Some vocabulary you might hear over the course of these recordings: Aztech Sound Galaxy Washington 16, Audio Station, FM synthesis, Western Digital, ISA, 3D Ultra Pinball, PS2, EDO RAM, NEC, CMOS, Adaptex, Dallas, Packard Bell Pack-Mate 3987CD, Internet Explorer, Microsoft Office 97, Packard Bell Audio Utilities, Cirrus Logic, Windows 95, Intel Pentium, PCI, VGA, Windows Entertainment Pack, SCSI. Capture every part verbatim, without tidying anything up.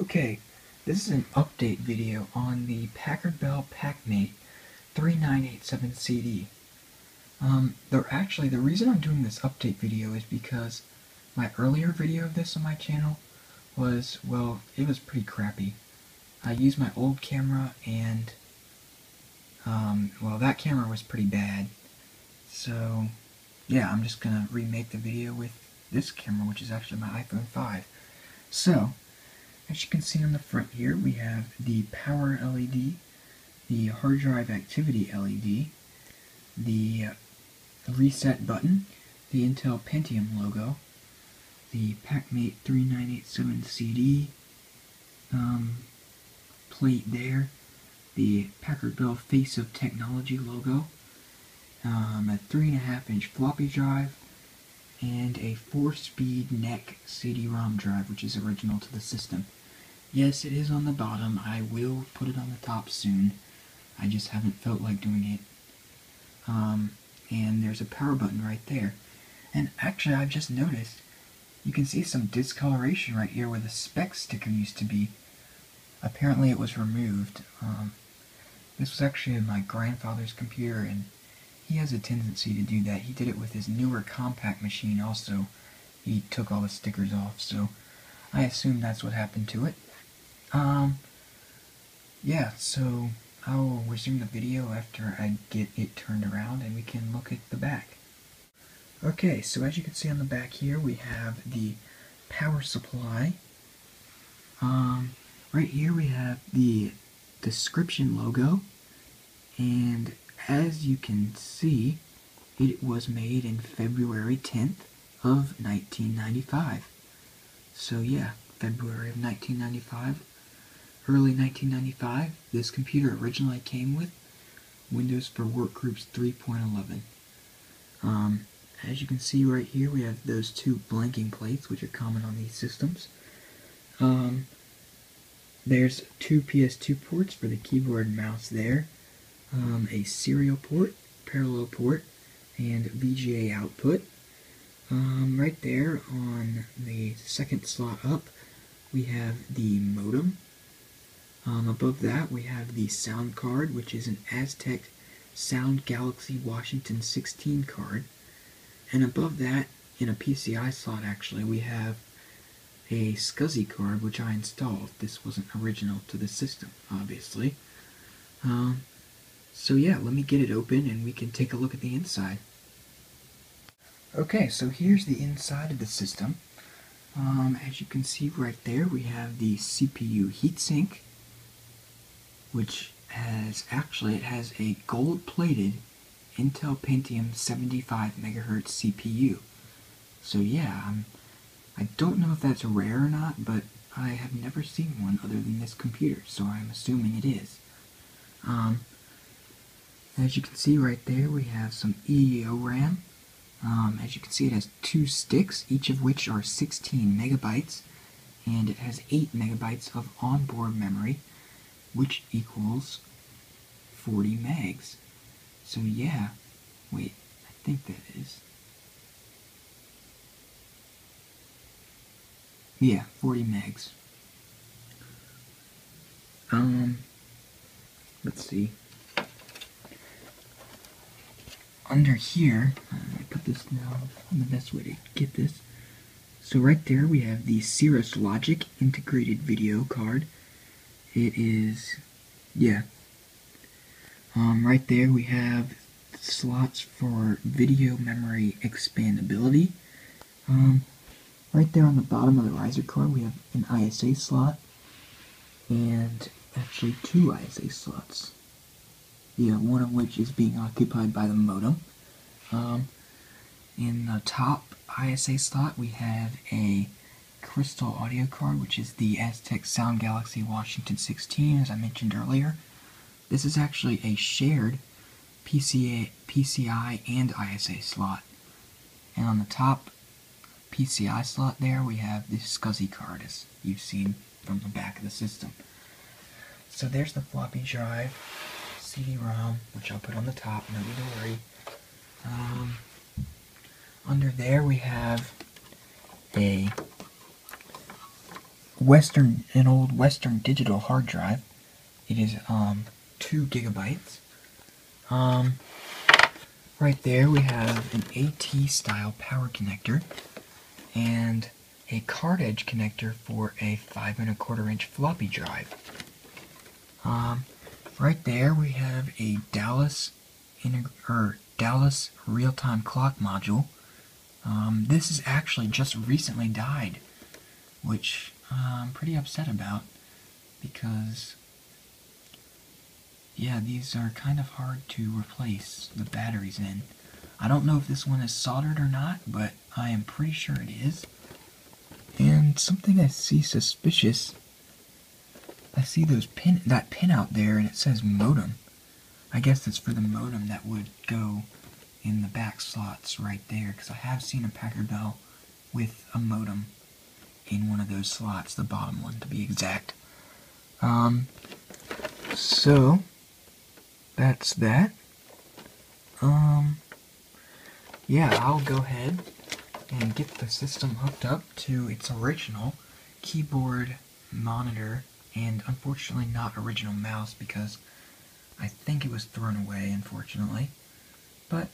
Okay, this is an update video on the Packard Bell Pack-Mate three nine eight seven C D. Um, the, actually, the reason I'm doing this update video is because my earlier video of this on my channel was, well, it was pretty crappy. I used my old camera and, um, well, that camera was pretty bad. So, yeah, I'm just gonna remake the video with this camera, which is actually my iPhone five. So, as you can see on the front here, we have the power L E D, the hard drive activity L E D, the reset button, the Intel Pentium logo, the Packmate three nine eight seven C D um, plate there, the Packard Bell Face of Technology logo, um, a three point five inch floppy drive, and a four speed N E C C D ROM drive, which is original to the system. Yes, it is on the bottom. I will put it on the top soon. I just haven't felt like doing it. Um, and there's a power button right there. And actually, I've just noticed, you can see some discoloration right here where the spec sticker used to be. Apparently it was removed. Um, this was actually my grandfather's computer, and he has a tendency to do that. He did it with his newer compact machine also. He took all the stickers off, so I assume that's what happened to it. Um, yeah, so I will resume the video after I get it turned around and we can look at the back. Okay, so as you can see on the back here, we have the power supply. Um, right here we have the description logo, and as you can see, it was made in February tenth of nineteen ninety-five. So yeah, February of nineteen ninety-five, early nineteen ninety-five, this computer originally came with Windows for Workgroups three point eleven. Um, as you can see right here, we have those two blanking plates, which are common on these systems. Um, there's two P S two ports for the keyboard and mouse there. Um, a serial port, parallel port, and V G A output. Um, right there on the second slot up, we have the modem. Um, above that, we have the sound card, which is an Aztech Sound Galaxy Washington sixteen card. And above that, in a P C I slot actually, we have a S C S I card, which I installed. This wasn't original to the system, obviously. Um... So yeah, let me get it open and we can take a look at the inside. Okay, so here's the inside of the system. Um, as you can see right there, we have the C P U heatsink, which has, actually it has a gold-plated Intel Pentium seventy-five megahertz C P U. So yeah, um, I don't know if that's rare or not, but I have never seen one other than this computer, so I'm assuming it is. Um, As you can see right there, we have some E D O RAM. Um, as you can see, it has two sticks, each of which are sixteen megabytes, and it has eight megabytes of onboard memory, which equals forty megs. So yeah, wait, I think that is... yeah, forty megs. Um, let's see. Under here, I put this down on the best way to get this. So right there we have the Cirrus Logic integrated video card. It is, yeah. Um, right there we have slots for video memory expandability. Um, right there on the bottom of the riser card we have an I S A slot, and actually two I S A slots. Yeah, one of which is being occupied by the modem. Um, in the top I S A slot, we have a crystal audio card, which is the Aztech Sound Galaxy Washington sixteen, as I mentioned earlier. This is actually a shared P C I and I S A slot. And on the top P C I slot there, we have the S C S I card, as you've seen from the back of the system. So there's the floppy drive. C D ROM, which I'll put on the top, no need to worry. Um, under there we have a Western, an old Western Digital hard drive. It is um, two gigabytes. Um, right there we have an AT style power connector and a card edge connector for a five and a quarter inch floppy drive. Um, right there we have a Dallas inter er, Dallas real-time clock module. Um, this is actually just recently died, which uh, I'm pretty upset about because, yeah, these are kind of hard to replace the batteries in. I don't know if this one is soldered or not, but I am pretty sure it is. And something I see suspicious, I see those pin that pin out there, and it says modem. I guess that's for the modem that would go in the back slots right there, because I have seen a Packard Bell with a modem in one of those slots, the bottom one to be exact. Um, so that's that. Um, yeah, I'll go ahead and get the system hooked up to its original keyboard, monitor, and unfortunately not original mouse, because I think it was thrown away, unfortunately, but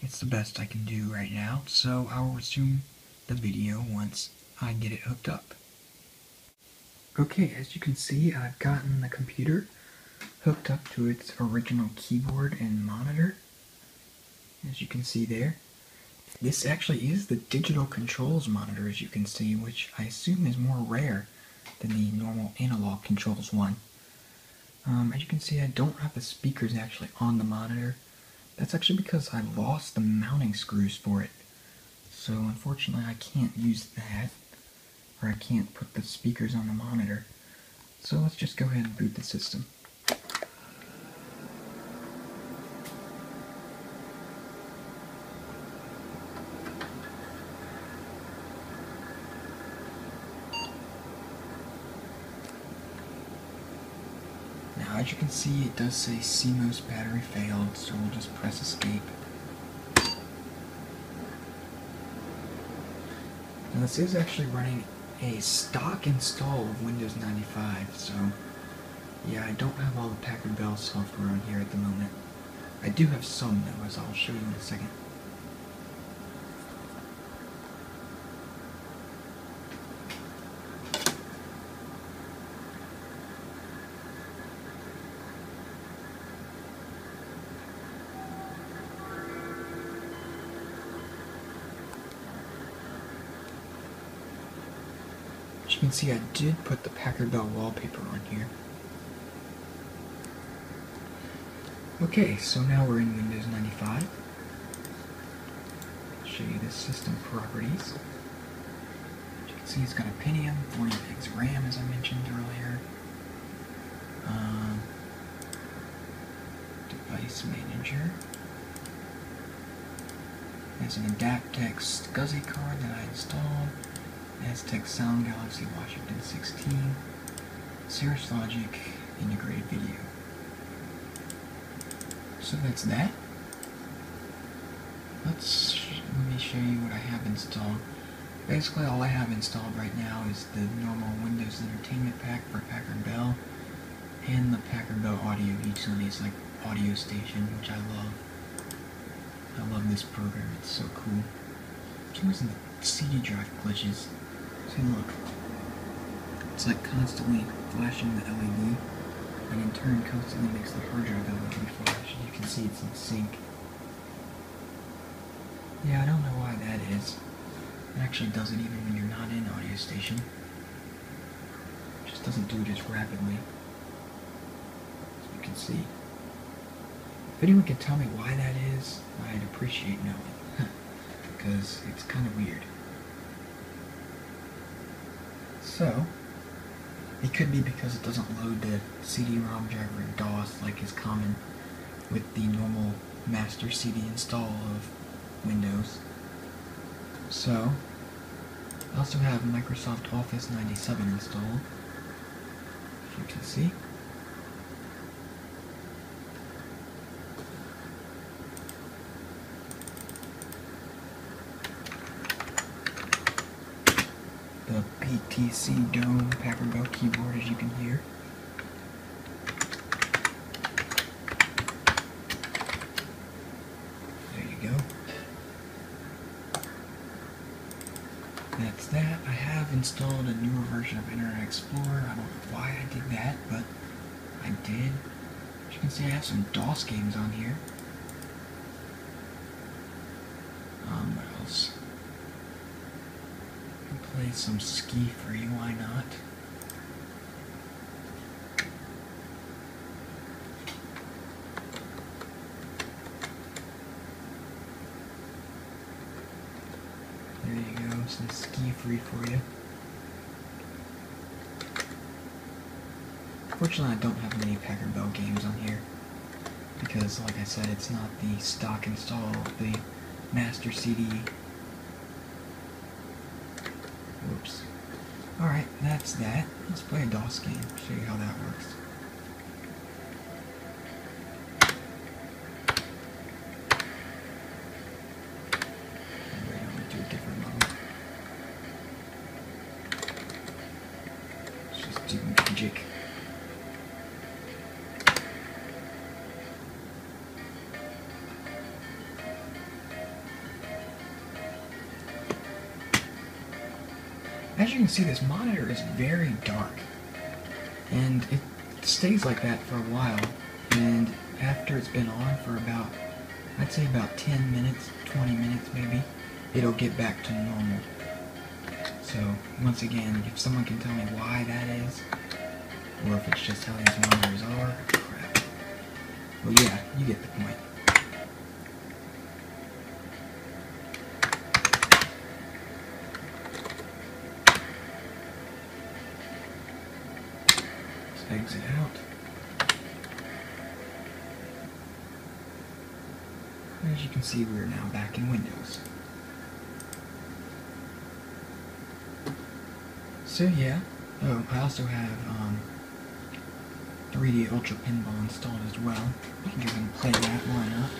it's the best I can do right now, so I'll resume the video once I get it hooked up. Okay, as you can see, I've gotten the computer hooked up to its original keyboard and monitor, as you can see there. This actually is the digital controls monitor, as you can see, which I assume is more rare than the normal analog controls one. Um, as you can see, I don't have the speakers actually on the monitor. That's actually because I lost the mounting screws for it. So unfortunately I can't use that, or I can't put the speakers on the monitor. So let's just go ahead and boot the system. As you can see, it does say C MOS battery failed, so we'll just press escape. Now this is actually running a stock install of Windows ninety-five, so yeah, I don't have all the Packard Bell software on here at the moment. I do have some though, as I'll show you in a second. As you can see, I did put the Packard Bell wallpaper on here. Okay, so now we're in Windows ninety-five. I'll show you the system properties. As you can see, it's got a Pentium, forty gigs RAM, as I mentioned earlier. Um, device manager. There's an Adaptex SCSI card that I installed. Aztech Sound Galaxy Washington sixteen, Cirrus Logic, integrated video. So that's that. Let's let me show you what I have installed. Basically, all I have installed right now is the normal Windows Entertainment Pack for Packard Bell and the Packard Bell Audio Utilities, like Audio Station, which I love. I love this program. It's so cool. It was in the C D drive glitches. See, look, it's like constantly flashing the L E D, and in turn constantly makes the hard drive L E D flash, and you can see it's in sync. Yeah, I don't know why that is. It actually does it even when you're not in Audio Station. It just doesn't do it as rapidly, as you can see. If anyone can tell me why that is, I'd appreciate knowing, because it's kind of weird. So, it could be because it doesn't load the C D ROM driver in DOS like is common with the normal master C D install of Windows. So, I also have Microsoft Office ninety-seven installed, as you can see. P C Dome Packard Bell keyboard, as you can hear. There you go. That's that. I have installed a newer version of Internet Explorer. I don't know why I did that, but I did. As you can see, I have some DOS games on here. Um, what else? I can play some Ski Free, why not? There you go, some Ski Free for you. Fortunately, I don't have many Packard Bell games on here, because, like I said, it's not the stock install of the master C D. Whoops. Alright, that's that. Let's play a DOS game, show you how that works. As you can see, this monitor is very dark, and it stays like that for a while, and after it's been on for about, I'd say about ten minutes, twenty minutes maybe, it'll get back to normal. So, once again, if someone can tell me why that is, or if it's just how these monitors are, crap. Well, yeah, you get the point. Exit out. As you can see, we're now back in Windows. So yeah, oh, I also have um, three D Ultra Pinball installed as well. You can go ahead and play that, why not?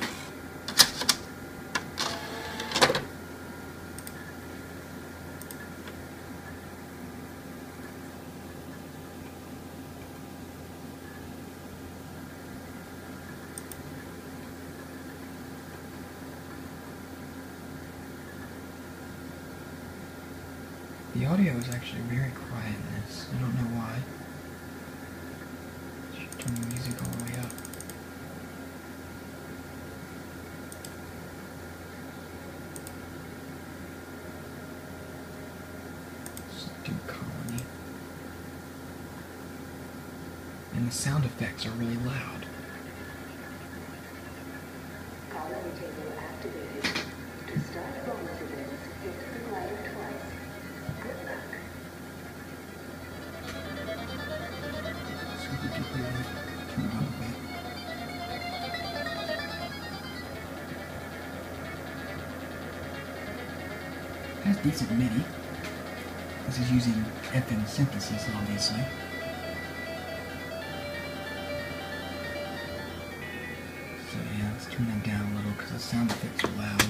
The audio is actually very quiet in this. I don't know why. I should turn the music all the way up. Let's do Colony. And the sound effects are really loud. Colony table activated. To start phone residence, hit the glider twice. That's decent MIDI. This is using F M synthesis, obviously. So yeah, let's turn that down a little because the sound effects are loud.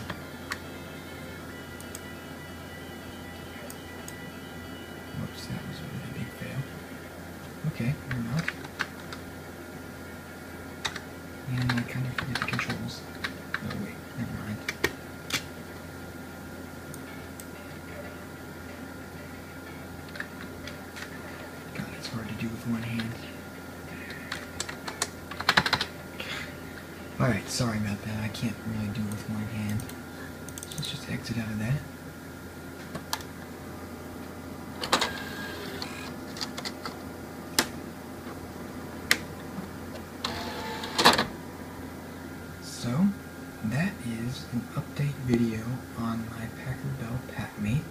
Whoops, that was a really big fail. Okay, we're not. And I kind of forget the controls. Oh wait, never mind. God, it's hard to do with one hand. Alright, sorry about that. I can't really do it with one hand. So let's just exit out of that. So, that is an update video on my Packard Bell Pack-Mate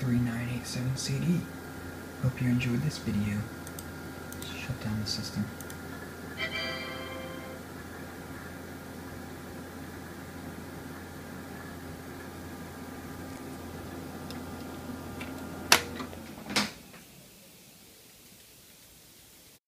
thirty-nine eighty-seven C D. Hope you enjoyed this video. Shut down the system.